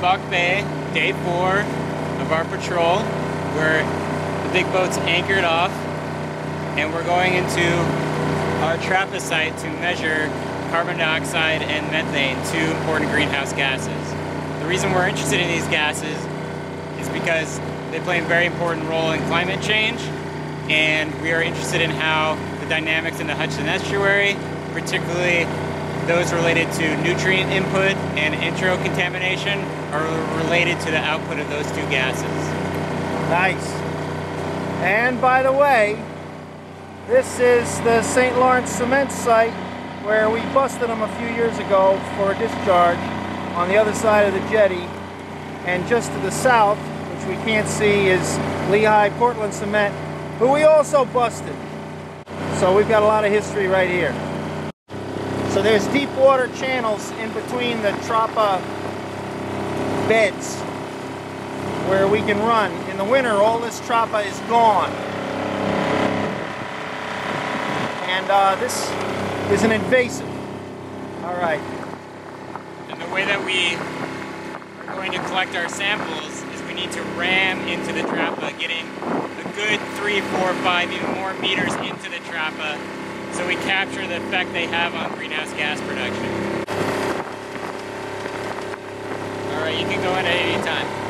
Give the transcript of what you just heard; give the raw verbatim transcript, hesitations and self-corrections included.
Inbocht Bay, day four of our patrol, where the big boat's anchored off, and we're going into our Trapa site to measure carbon dioxide and methane, two important greenhouse gases. The reason we're interested in these gases is because they play a very important role in climate change, and we are interested in how the dynamics in the Hudson Estuary, particularly those related to nutrient input and intro-contamination, are related to the output of those two gases. Nice. And by the way, this is the Saint Lawrence Cement site where we busted them a few years ago for a discharge on the other side of the jetty. And just to the south, which we can't see, is Lehigh Portland Cement, who we also busted. So we've got a lot of history right here. So there's deep water channels in between the Trapa beds where we can run. In the winter, all this Trapa is gone. And uh, this is an invasive. All right. And the way that we are going to collect our samples is we need to ram into the Trapa, getting a good three, four, five, even more meters into the Trapa, so we capture the effect they have on greenhouse gas production. All right, you can go in at any time.